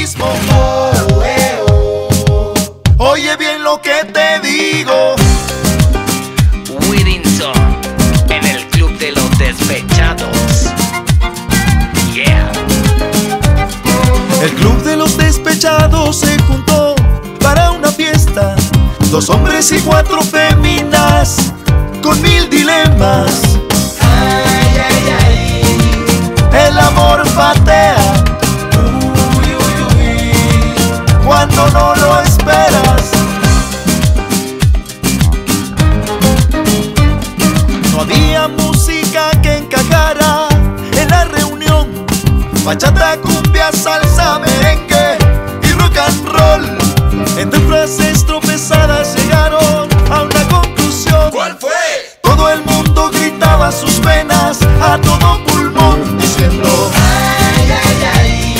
mismo. Oh, oh. Oye bien lo que te digo. Widinson en el club de los despechados. Yeah. El club de los despechados se juntó para una fiesta. 2 hombres y 4 féminas con 1000 dilemas. Ay, ay, ay. El amor patea. Uy, uy, uy. Cuando no lo esperas. No había música que encajara en la reunión. Bachata, cumbia, salsa, merengue y rock and roll. Entre frases tropezadas llegaron a una conclusión. ¿Cuál fue? Todo el mundo gritaba sus penas a todo pulmón, diciendo: ay, ay, ay.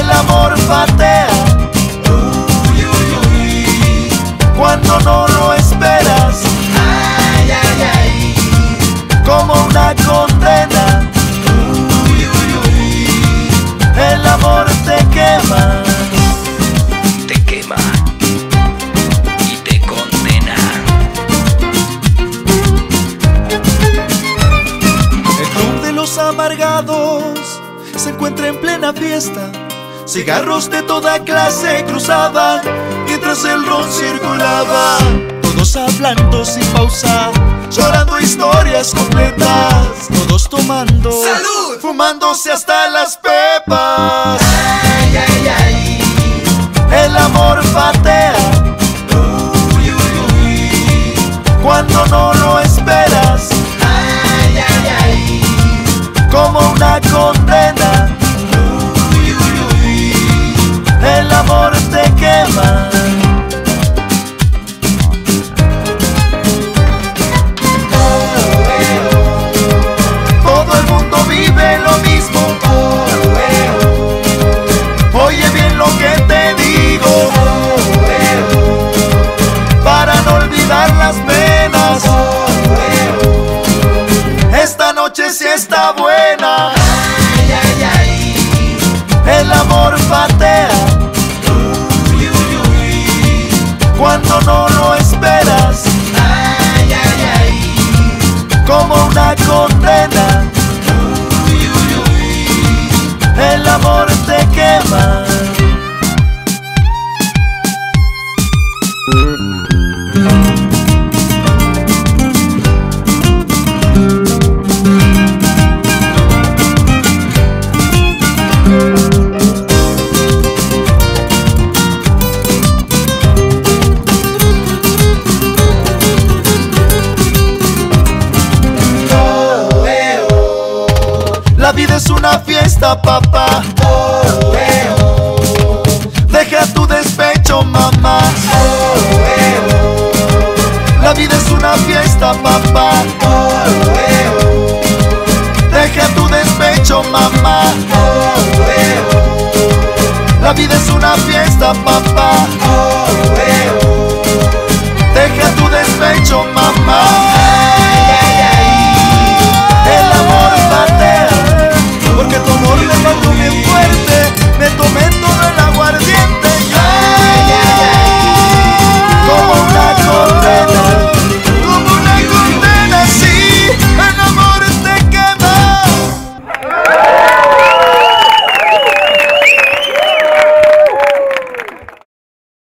El amor patea. Uy, uy, uy. Cuando no lo esperas. Ay, ay, ay. Como una condena. Uy, uy, uy. El amor te quema. Amargados se encuentra en plena fiesta. Cigarros de toda clase cruzaban mientras el ron circulaba. Todos hablando sin pausa, llorando historias completas. Todos tomando salud, fumándose hasta las pepas. Ay, ay, ay. El amor patea. Uy, uy, uy. Cuando no lo esperas. Ay, ay, ay. Como una condena. Uy, uy, uy. El amor te quema. Todo el mundo vive lo mismo. Oye bien lo que te digo. Para no olvidar las penas. Esta noche sí está buena. Ay, ay, ay. El amor patea. Uy, uy, uy. Cuando no lo esperas. Ay, ay, ay. Como una condena. Uy, uy, uy. El amor te quema. La vida es una fiesta, papá. Oh, eh, oh. Deja tu despecho, mamá. Oh, eh, oh. La vida es una fiesta, papá. Oh, eh, oh. Deja tu despecho, mamá. Oh, eh, oh. La vida es una fiesta, papá.